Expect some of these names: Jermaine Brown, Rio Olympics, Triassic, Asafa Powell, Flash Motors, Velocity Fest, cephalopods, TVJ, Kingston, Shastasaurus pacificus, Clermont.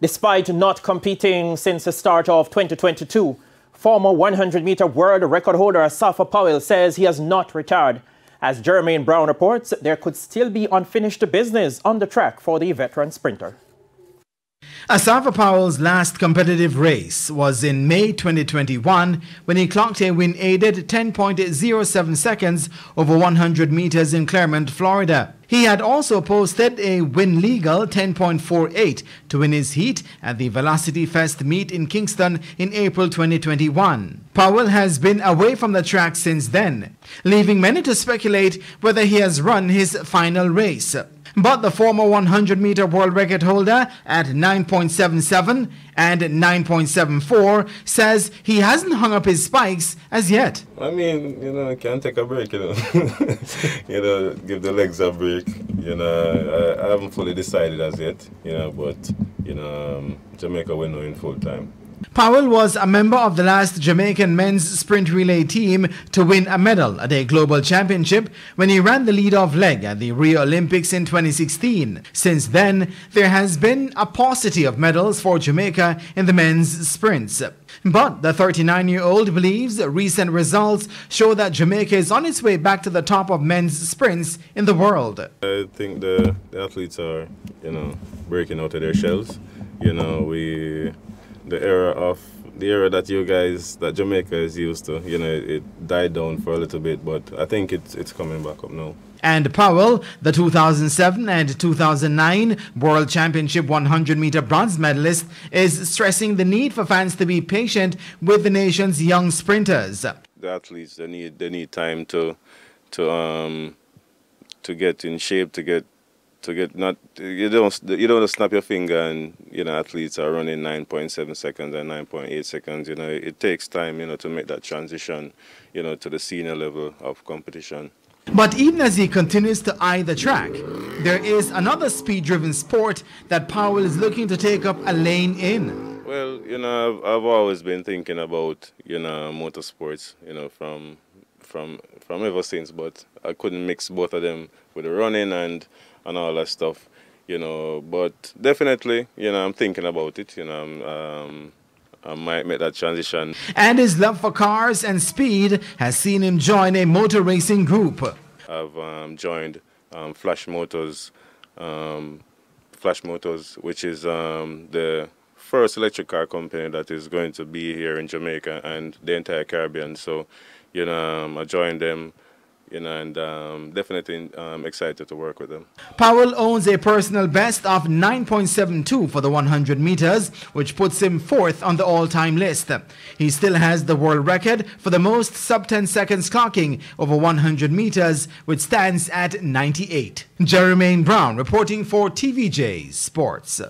Despite not competing since the start of 2022, former 100-meter world record holder Asafa Powell says he has not retired. As Jermaine Brown reports, there could still be unfinished business on the track for the veteran sprinter. Asafa Powell's last competitive race was in May 2021 when he clocked a win-aided 10.07 seconds over 100 meters in Clermont, Florida. He had also posted a win-legal 10.48 to win his heat at the Velocity Fest meet in Kingston in April 2021. Powell has been away from the track since then, leaving many to speculate whether he has run his final race. But the former 100-meter world record holder at 9.77 and 9.74 says he hasn't hung up his spikes as yet. I mean, you know, can't take a break, you know. You know, give the legs a break. You know, I haven't fully decided as yet, you know, but, you know, Jamaica will know in full time. Powell was a member of the last Jamaican men's sprint relay team to win a medal at a global championship when he ran the lead-off leg at the Rio Olympics in 2016. Since then, there has been a paucity of medals for Jamaica in the men's sprints. But the 39-year-old believes recent results show that Jamaica is on its way back to the top of men's sprints in the world. I think the athletes are, you know, breaking out of their shells. You know, the era that you guys, that Jamaica is used to, you know, it died down for a little bit, but I think it's coming back up now. And Powell, the 2007 and 2009 World Championship 100-meter bronze medalist, is stressing the need for fans to be patient with the nation's young sprinters. The athletes, they need time to get in shape, you don't snap your finger and, you know, athletes are running 9.7 seconds and 9.8 seconds. You know, it takes time, you know, to make that transition, you know, to the senior level of competition. But even as he continues to eye the track, there is another speed-driven sport that Powell is looking to take up a lane in. Well, you know, I've always been thinking about, you know, motorsports, you know, from ever since, but I couldn't mix both of them with the running and all that stuff, you know, but definitely, you know, I'm thinking about it, you know, I might make that transition. And his love for cars and speed has seen him join a motor racing group. I've joined Flash Motors, which is the first electric car company that is going to be here in Jamaica and the entire Caribbean. So, you know, I joined them. You know, and definitely excited to work with them. Powell owns a personal best of 9.72 for the 100 meters, which puts him fourth on the all-time list. He still has the world record for the most sub-10 seconds clocking over 100 meters, which stands at 98. Jermaine Brown reporting for TVJ Sports.